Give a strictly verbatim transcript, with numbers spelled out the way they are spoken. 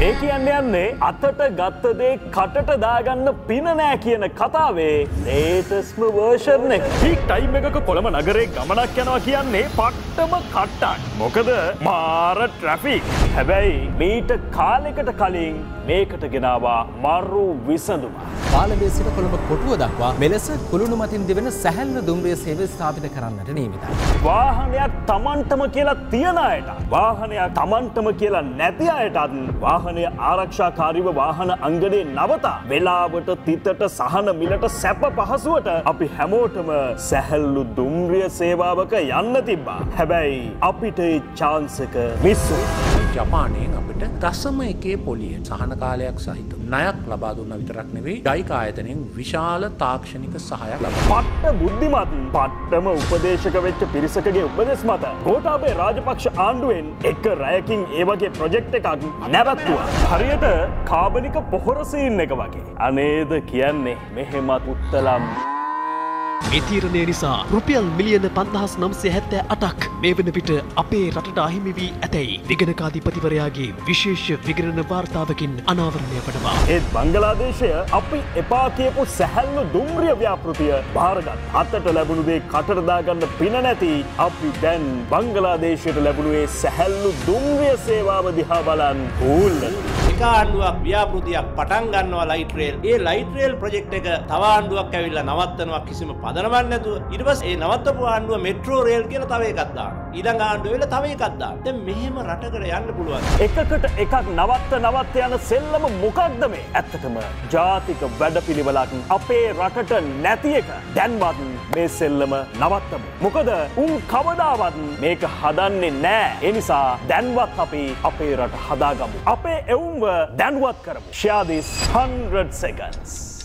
ඒ කියන්නේ යන්නේ අතට ගත්ත දේ කටට දාගන්න පින නෑ කියන කතාවේ ලේටස්ම වර්ෂන් එක. පීක් ටයිම් එකක කොළඹ නගරේ ගමනක් යනවා කියන්නේ පට්ටම කට්ටක්. මොකද මාර ට්‍රැෆික්. හැබැයි මීට කාලයකට කලින් මේකට ගෙනාවා මරු විසඳුම. පාලමේ සිට කොළඹ කොටුව දක්වා මෙලෙස කුළුණු මතින් දිවෙන සැහැල්ලු දුම්රිය සේවය ස්ථාපිත කරන්නට නියමිතයි. වාහනයක් Tamanටම කියලා තියන අයට, වාහනයක් Tamanටම කියලා නැති අයටත් ආරක්ෂා කාරීව වාහන අංගනේ නවතා වෙලාවට තිතට සහන මිලට සැප පහසුවට අපි හැමෝටම සැහැල්ලු දුම්රිය සේවාවක යන්න තිබ්බා. හැබැයි අපිට ඒ chance එක මිස්සු. ජපානයෙන් අපිට දශම එකේ පොලිය සහන කාලයක් සහිත ණයක් ලබා දුන්නා විතරක් නෙවෙයි ඩයික ආයතනයෙන් විශාල තාක්ෂණික සහායක් ලබා. පට්ට බුද්ධිමත් පට්ටම උපදේශක වෙච්ච පිරිසකගේ උපදෙස් මත ගෝඨාභය රාජපක්ෂ ආණ්ඩුවෙන් එක රැයකින් ඒ වගේ ප්‍රොජෙක්ට් එකක් නැවතුවා. හරියට කාබනික පොහොර සීන් එක වගේ. අනේද කියන්නේ මෙහෙමත් උත්තලම්. මේ තීරණය නිසා රුපියල් මිලියන පන්දහස් නවසිය හැත්තෑ අටක් මේ වෙන විට අපේ රටට අහිමි වී ඇතැයි විගණකාධිපතිවරයාගේ විශේෂ විගණන වාර්තාවකින් අනාවරණය වනවා. ඒත් බංගලාදේශය අපි එපා කියපු සැහැල්ලු දුම්රිය ව්‍යාපෘතිය බාරගත්. අතට ලැබුණු දේ කටට දාගන්න පින නැති අපි දැන් බංගලාදේශයට ලැබුණේ සැහැල්ලු දුම්රිය සේවාව දිහා බලන් ඕල්ලනවා. ආණ්ඩුවක් ව්‍යාපෘතියක් පටන් ගන්නවා ලයිට් රේල්. ඒ ලයිට් රේල් ප්‍රොජෙක්ට් එක තව ආණ්ඩුවක් ඇවිල්ලා නවත්තනවා කිසිම පදනමක් නැතුව. ඊට පස්සේ ඒ නවත්තපු ආණ්ඩුව මෙට්‍රෝ රේල් කියලා තව එකක් දානවා. ඊළඟ ආණ්ඩුව වෙලා තව එකක් දානවා. දැන් මෙහෙම රටකට යන්න පුළුවන්. එකකට එකක් නවත්ත නවත්ත යන සෙල්ලම මොකක්ද මේ? ඇත්තටම ජාතික වැඩපිළිවෙලක් අපේ රටට නැති එක. දැන්වත් මේ සෙල්ලම නවත්තමු. මොකද උන් කවදාවත් මේක හදන්නේ නැහැ. ඒ නිසා දැන්වත් අපි අපේ රට හදාගමු. අපේ එවුන්ව දැන්වත් කරමු. Share this one hundred seconds.